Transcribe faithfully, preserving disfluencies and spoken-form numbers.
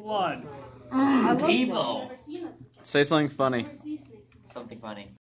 one. Mm, I love people. Say something funny. Something funny.